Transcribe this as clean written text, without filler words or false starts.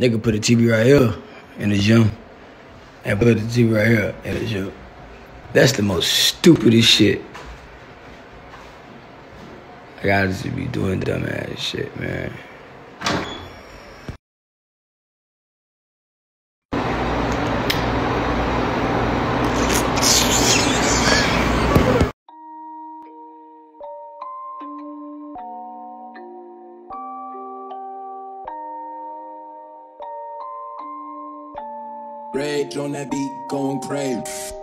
They could put a TV right here in the gym and put the TV right here in the gym. That's the most stupidest shit. I gotta just be doing dumbass shit, man. Rage on that beat, going crazy.